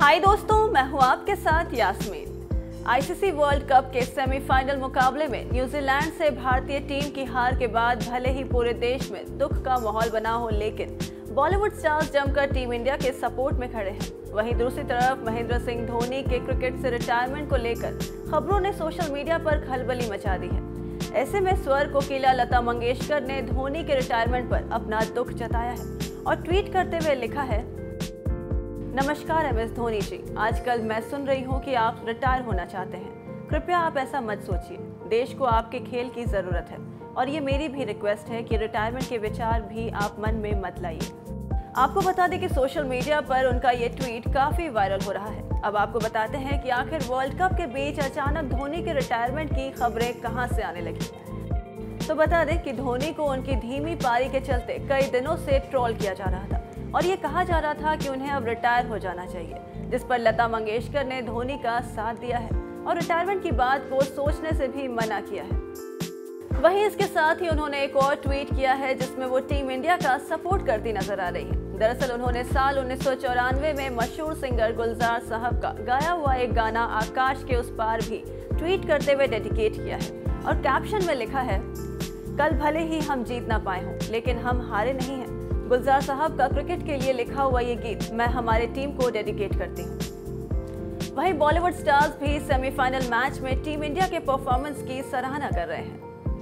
हाय दोस्तों, मैं हूँ आपके साथ यास्मीन। आईसीसी वर्ल्ड कप के सेमीफाइनल मुकाबले में न्यूजीलैंड से भारतीय टीम की हार के बाद भले ही पूरे देश में दुख का माहौल बना हो, लेकिन बॉलीवुड स्टार्स जमकर टीम इंडिया के सपोर्ट में खड़े हैं। वहीं दूसरी तरफ महेंद्र सिंह धोनी के क्रिकेट से रिटायरमेंट को लेकर खबरों ने सोशल मीडिया पर खलबली मचा दी है। ऐसे में स्वर कोकिला लता मंगेशकर ने धोनी के रिटायरमेंट पर अपना दुख जताया है और ट्वीट करते हुए लिखा है, नमस्कार MS धोनी जी, आजकल मैं सुन रही हूँ कि आप रिटायर होना चाहते हैं। कृपया आप ऐसा मत सोचिए, देश को आपके खेल की ज़रूरत है और ये मेरी भी रिक्वेस्ट है कि रिटायरमेंट के विचार भी आप मन में मत लाइए। आपको बता दें कि सोशल मीडिया पर उनका ये ट्वीट काफ़ी वायरल हो रहा है। अब आपको बताते हैं कि आखिर वर्ल्ड कप के बीच अचानक धोनी के रिटायरमेंट की खबरें कहाँ से आने लगी। तो बता दें कि धोनी को उनकी धीमी पारी के चलते कई दिनों से ट्रोल किया जा रहा था और ये कहा जा रहा था कि उन्हें अब रिटायर हो जाना चाहिए, जिस पर लता मंगेशकर ने धोनी का साथ दिया है और रिटायरमेंट की बात को सोचने से भी मना किया है। वहीं इसके साथ ही उन्होंने एक और ट्वीट किया है जिसमें वो टीम इंडिया का सपोर्ट करती नजर आ रही है। दरअसल उन्होंने साल 1994 में मशहूर सिंगर गुलजार साहब का गाया हुआ एक गाना आकाश के उस पार भी ट्वीट करते हुए डेडिकेट किया है और कैप्शन में लिखा है, कल भले ही हम जीत ना पाए हों लेकिन हम हारे नहीं हैं। गुलजार साहब का क्रिकेट के लिए लिखा हुआ ये गीत मैं हमारे टीम को डेडिकेट करती हूँ। वहीं बॉलीवुड स्टार्स भी सेमीफाइनल मैच में टीम इंडिया के परफॉर्मेंस की सराहना कर रहे हैं।